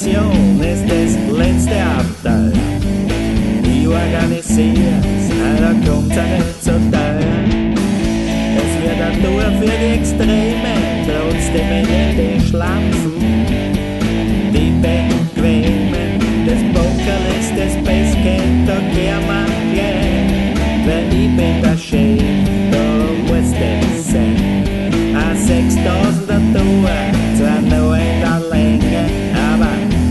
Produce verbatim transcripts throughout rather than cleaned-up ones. Prävention ist das letzte Abteil. Ich organisier's, da kommt's auch nicht so teuer. Es wird auch nur für die Extremen, trotzdem in den Schlampfen. Die Bequemen, das Pokerl ist das Basecamp, da gehen wir gleich. Weil ich bin der Chef, da muss das sein. Ein sechstausender Tour, zwar nur in der Länge, aber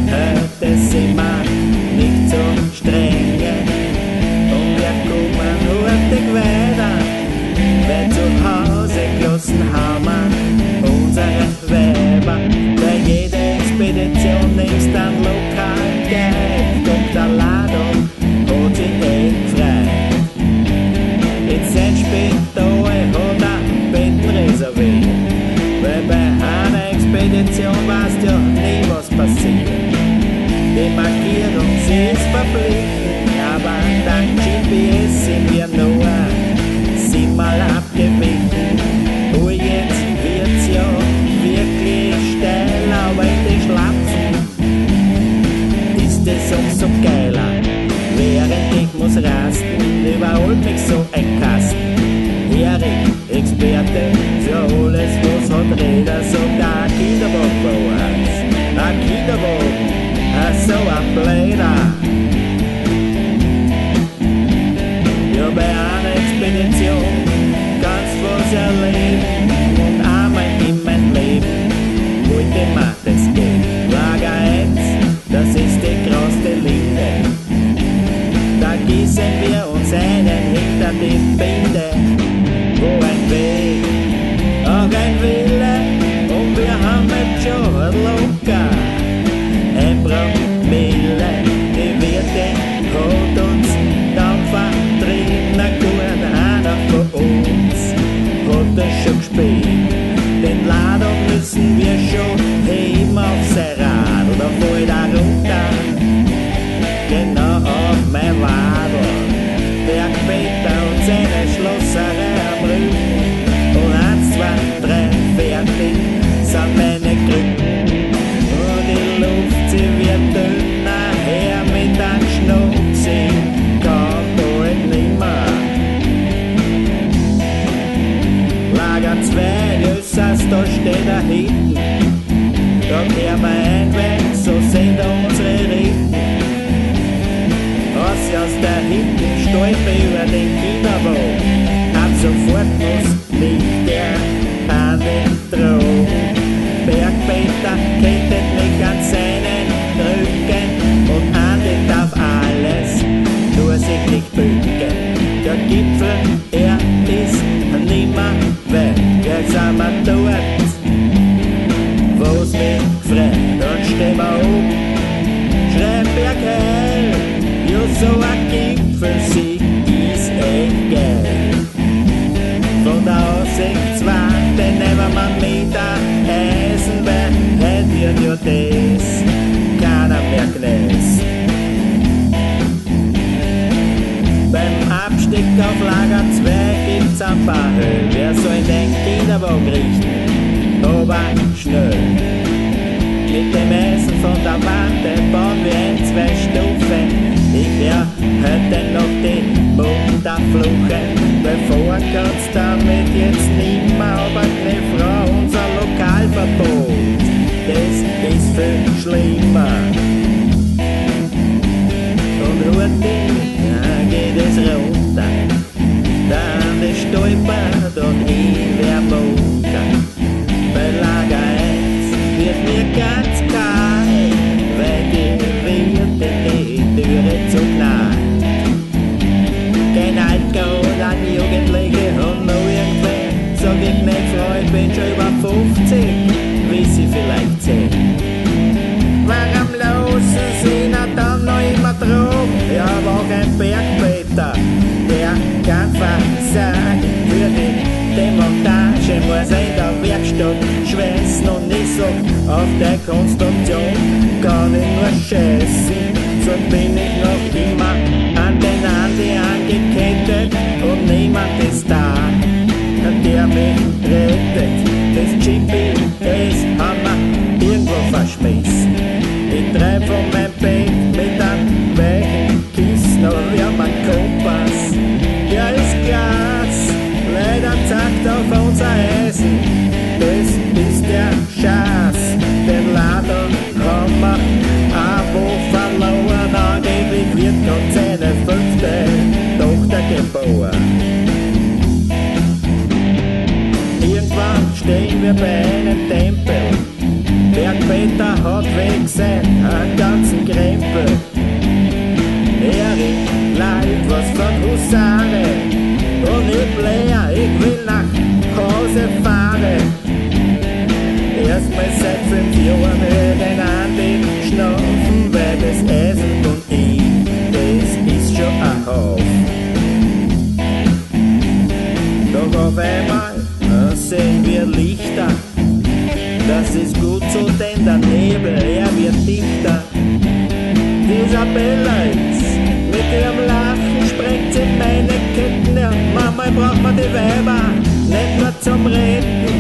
hört es immer nicht so streng. Und wir kommen hurtig weiter, weil zu Hause gelassen haben wir unsere Weiber. Bei jeder Expedition nimmst du einen lokalen Guide, kommt der Ladung und sie eh frei. Jetzt sind Spital hat ein Betten reserviert. Weil bei einer Expedition weißt ja nie, was passiert. Die Markierung, sie ist verpflichtend, aber dank G P S sind wir nur siebenmal abgewichen. Oh, jetzt wird's ja wirklich steil, aber in den Schlampfen ist es umso geiler. Während ich muss rasten, überholt mich so ein Kasten. Erik, Experte für alles, was hat Räder, sogar ein Kinderwagen bei uns. Ein Kinderwagen, ach so ein Bläder. Ja, bei einer Expedition kannst du was erleben. Und einmal in meinem Leben wollte man das Geld. Lager eins, das ist die größte Linde. Da gießen wir uns einen hinter die Binde. Wo ein Weg, auch ein Wille, und wir haben es schon locker. Ein Promille, die Wirtin hat uns dann vertrieben. Na gut, einer von uns hat das schon gespielt. Den Laden müssen wir schon heben auf sein Rad, oder voll da runter, genau auf mein Wadel. Bergpeter und seine Schlosserei am Rücken. Und eins, zwei, drei, fertig sind meine Krücken. Und die Luft, sie wird dünner, her mit einem Schnuck, sie kommt bald nimmer. Lager zwei, Jössers, da steht er hinten. Da kehren wir ein Weg, so sind unsere Ritten. Aus aus der Hitten stolpe über den Kinderwagen. Ab sofort muss liegt der Andi drauf. Bergpeter kettet mich an seinen Rücken und Andi darf alles, nur sich nicht bücken. Der Gipfel, er ist nimmer weg. Jetzt sind wir dort, wo's mich freut. Und steh mal oben, schrei Bergheil. Ja, so ein Gipfelsieg ist echt geil. Von der Aussichtswarte nehmen wir mit der Eisenbahn, hätt ihr ja das keiner mehr gelesen. Beim Abstieg auf Lager zwei gibt's ein paar Höhen. Wer soll den Kinderwagen richten? Aber schnell. Mit dem Essen von der Warte bauen wir ein, zwei Stufen. Ich wär heute noch den Mutter fluchen. Bevor kannst damit jetzt nimmer, aber keine Frau, unser Lokalverbot, das ist viel schlimmer. Und hurtig geht es runter, dann ist stolpert und ich wär munter. Bei Lager eins wird mir ganz kalt, weil die Wirte Türe zu knallen. Kein Alkohol an Jugendliche und noch irgendwer. Sag ich nicht, Frau, ich bin schon über fünfzig, wie sie vielleicht zehn. Warum losen sie na dann noch immer drum? Ja, war kein Bergpeter, der kann versagen. Für die Demontage muss er in der Werkstatt schweißen und ich sag, auf der Konstruktion kann ich nur scheißen. So bin ich noch immer an den Andi angekettet und niemand ist da, der mich rettet. Das G P S haben wir irgendwo verschmissen. stehen wir bei einem Tempel. Bergpeter hat weg sein, einen ganzen Krempel. Erik, leid, was von Husare. Und ich blehe, ich will nach Hause fahren. Erstmal seit fünf Jahren hör den Andi schnaufen, weil das Eisen und ich, das ist schon ein Hauf. Doch auf einmal sehen wir Lichter. Das ist gut so, denn der Nebel, er wird dichter. Dieser Belleitz mit ihrem Lachen sprengt sie meine Ketten. Manchmal braucht man die Weiber nicht nur zum Reden.